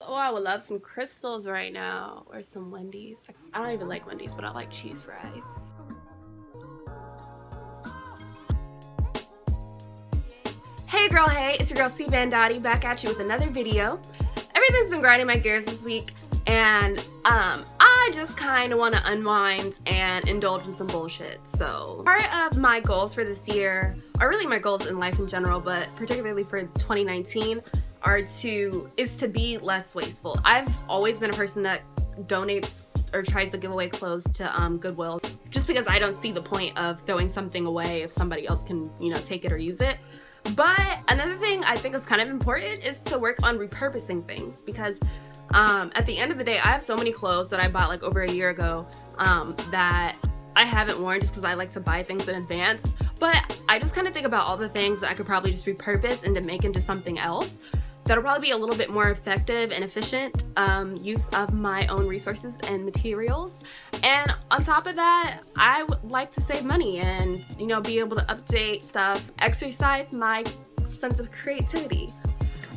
Oh, I would love some Crystals right now, or some Wendy's. I don't even like Wendy's, but I like cheese fries. Hey girl, hey, it's your girl Cvandottie back at you with another video. Everything's been grinding my gears this week, and I just kind of want to unwind and indulge in some bullshit. So part of my goals for this year, or really my goals in life in general, but particularly for 2019, is to be less wasteful. I've always been a person that donates or tries to give away clothes to Goodwill, just because I don't see the point of throwing something away if somebody else can, you know, take it or use it. But another thing I think is kind of important is to work on repurposing things, because at the end of the day, I have so many clothes that I bought like over a year ago that I haven't worn, just because I like to buy things in advance. But I just kind of think about all the things that I could probably just repurpose and to make into something else. That'll probably be a little bit more effective and efficient use of my own resources and materials. And on top of that, I would like to save money and, you know, be able to update stuff, exercise my sense of creativity.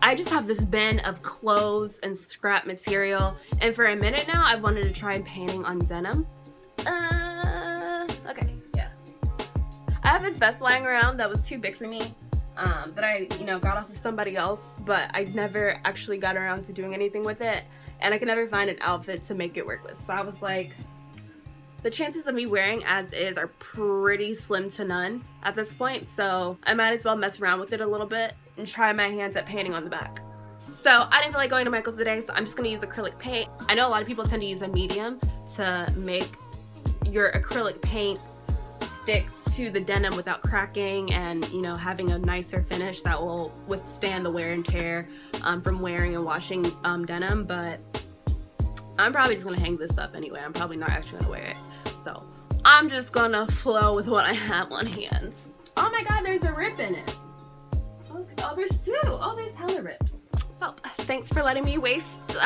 I just have this bin of clothes and scrap material, and for a minute now I've wanted to try painting on denim. Okay, yeah. I have this vest lying around that was too big for me. That I, you know, got off of somebody else, but I never actually got around to doing anything with it, and I could never find an outfit to make it work with. So I was like, the chances of me wearing as is are pretty slim to none at this point, so I might as well mess around with it a little bit and try my hands at painting on the back. So I didn't feel like going to Michael's today, so I'm just gonna use acrylic paint. I know a lot of people tend to use a medium to make your acrylic paint stick to the denim without cracking and, you know, having a nicer finish that will withstand the wear and tear from wearing and washing denim. But I'm probably just gonna hang this up anyway. I'm probably not actually gonna wear it, so I'm just gonna flow with what I have on hand. Oh my god, there's a rip in it. Oh, there's two. Oh, there's hella rips. Well, thanks for letting me waste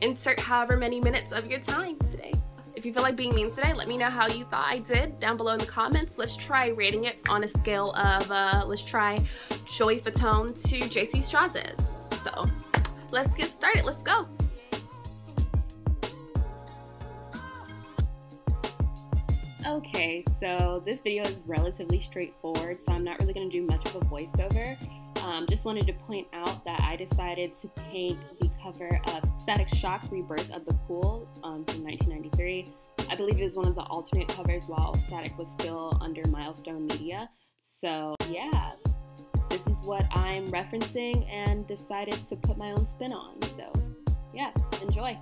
insert however many minutes of your time today. If you feel like being mean today, let me know how you thought I did down below in the comments. Let's try rating it on a scale of, let's try Joey Fatone to J.C. Strawses. So let's get started. Let's go. Okay, so this video is relatively straightforward, so I'm not really going to do much of a voiceover. Just wanted to point out that I decided to paint the cover of Static Shock, Rebirth of the Cool from 1993. I believe it was one of the alternate covers while Static was still under Milestone Media. So yeah, this is what I'm referencing and decided to put my own spin on. So yeah, enjoy.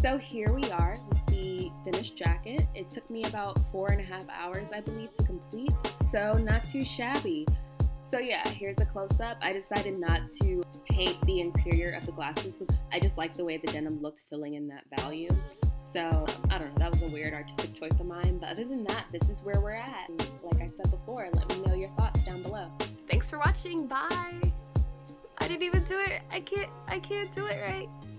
So here we are with the finished jacket. It took me about 4.5 hours, I believe, to complete, so not too shabby. So yeah, here's a close-up. I decided not to paint the interior of the glasses because I just like the way the denim looked filling in that volume. So I don't know, that was a weird artistic choice of mine, but other than that, this is where we're at. And like I said before, let me know your thoughts down below. Thanks for watching, bye! I didn't even do it, I can't do it right.